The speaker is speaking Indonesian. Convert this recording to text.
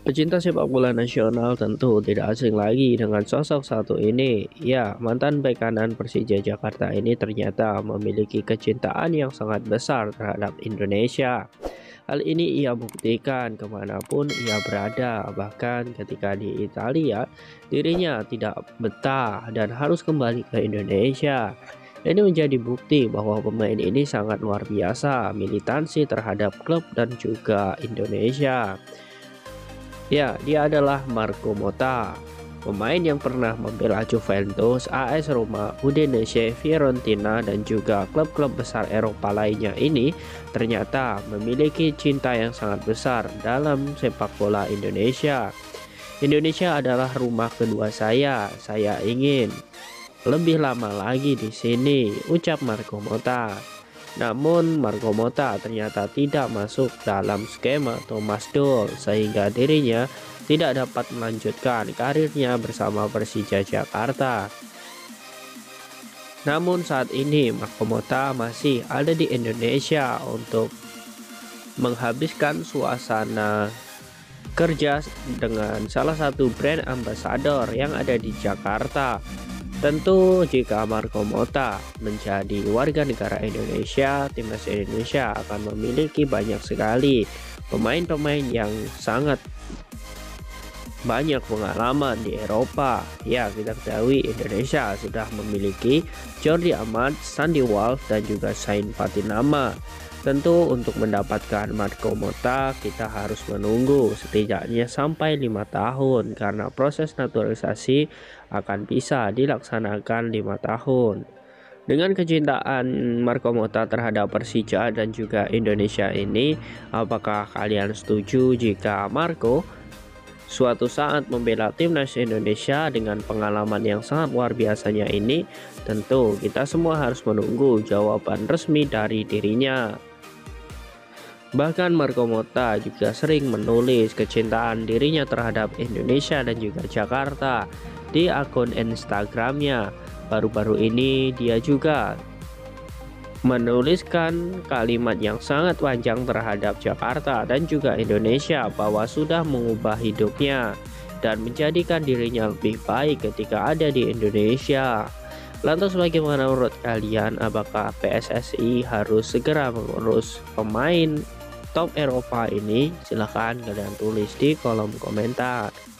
Pecinta sepak bola nasional tentu tidak asing lagi dengan sosok satu ini. Ya, mantan bek kanan Persija Jakarta ini ternyata memiliki kecintaan yang sangat besar terhadap Indonesia. Hal ini ia buktikan kemanapun ia berada, bahkan ketika di Italia dirinya tidak betah dan harus kembali ke Indonesia. Ini menjadi bukti bahwa pemain ini sangat luar biasa militansi terhadap klub dan juga Indonesia. Ya, dia adalah Marco Motta, pemain yang pernah membela Juventus, AS Roma, Udinese, Fiorentina dan juga klub-klub besar Eropa lainnya. Ini ternyata memiliki cinta yang sangat besar dalam sepak bola Indonesia. Indonesia adalah rumah kedua saya ingin lebih lama lagi di sini, ucap Marco Motta. Namun Marco Motta ternyata tidak masuk dalam skema Thomas Doe, sehingga dirinya tidak dapat melanjutkan karirnya bersama Persija Jakarta. Namun saat ini Marco Motta masih ada di Indonesia untuk menghabiskan suasana kerja dengan salah satu brand ambassador yang ada di Jakarta. Tentu jika Marco Motta menjadi warga negara Indonesia, timnas Indonesia akan memiliki banyak sekali pemain-pemain yang sangat banyak pengalaman di Eropa. Ya, kita ketahui Indonesia sudah memiliki Jordi Amat, Sandy Walsh dan juga Shayne Pattinama. Tentu untuk mendapatkan Marco Motta kita harus menunggu setidaknya sampai 5 tahun, karena proses naturalisasi akan bisa dilaksanakan 5 tahun. Dengan kecintaan Marco Motta terhadap Persija dan juga Indonesia ini, apakah kalian setuju jika Marco suatu saat membela timnas Indonesia dengan pengalaman yang sangat luar biasanya ini? Tentu kita semua harus menunggu jawaban resmi dari dirinya. Bahkan Marco Motta juga sering menulis kecintaan dirinya terhadap Indonesia dan juga Jakarta di akun Instagramnya. Baru-baru ini dia juga menuliskan kalimat yang sangat panjang terhadap Jakarta dan juga Indonesia, bahwa sudah mengubah hidupnya dan menjadikan dirinya lebih baik ketika ada di Indonesia. Lantas bagaimana menurut kalian, apakah PSSI harus segera mengurus pemain top Eropa ini? Silahkan kalian tulis di kolom komentar.